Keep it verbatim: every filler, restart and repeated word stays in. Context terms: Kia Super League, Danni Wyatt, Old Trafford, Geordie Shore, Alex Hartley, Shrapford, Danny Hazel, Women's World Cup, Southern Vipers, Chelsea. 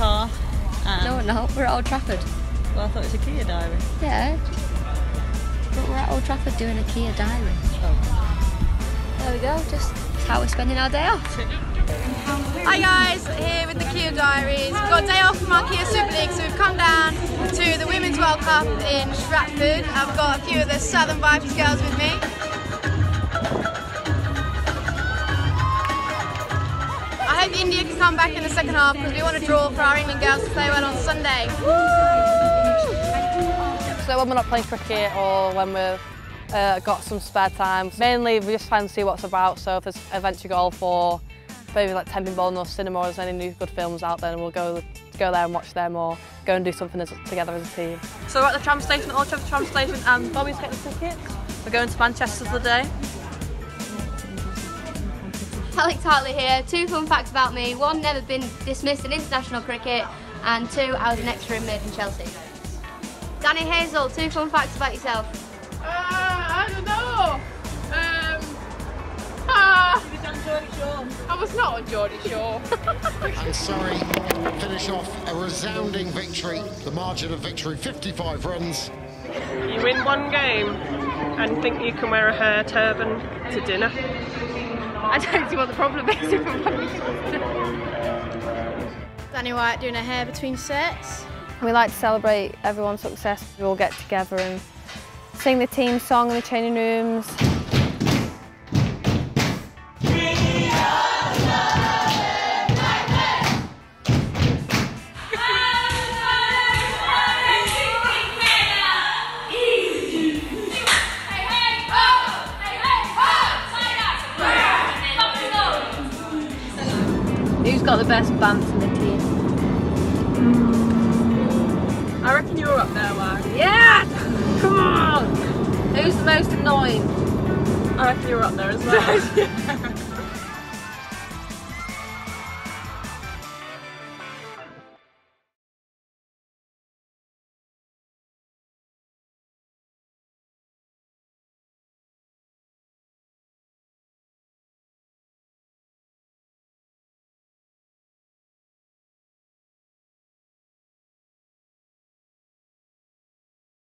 car? And no, we're not. We're at Old Trafford. Well, I thought it was a Kia diary. Yeah. But we're at Old Trafford doing a Kia diary. Oh. There we go. Just how we're spending our day off. Hi guys, here with the Kia Diaries. We've got a day off from our Kia Super League, so we've come down to the Women's World Cup in Shrapford. I've got a few of the Southern Vipers girls with me. I hope India can come back in the second half because we want to draw for our England girls to play well on Sunday. Woo! So when we're not playing cricket or when we've uh, got some spare time, mainly we just try and see what's about, so if there's events you go all for, maybe like Temping Bowling or cinema, or there's any new good films out there, and we'll go go there and watch them, or go and do something as, together as a team. So we're at the tram station, Old Trafford tram station, and Bobby's getting the tickets. We're going to Manchester today. Alex Hartley here. Two fun facts about me: one, never been dismissed in international cricket, and two, I was an extra in made in Chelsea. Danny Hazel, two fun facts about yourself. Uh, I don't know. Um, ah. Uh, I was not on Geordie Shore. And Surrey finish off a resounding victory. The margin of victory, fifty-five runs. You win one game and think you can wear a hair turban to dinner. I don't see what the problem is. Danni Wyatt doing her hair between sets. We like to celebrate everyone's success. We all get together and sing the team song in the training rooms. Who's got the best band in the team? Mm. I reckon you're up there, Wag. Yeah! Come on! Who's the most annoying? I reckon you're up there as well.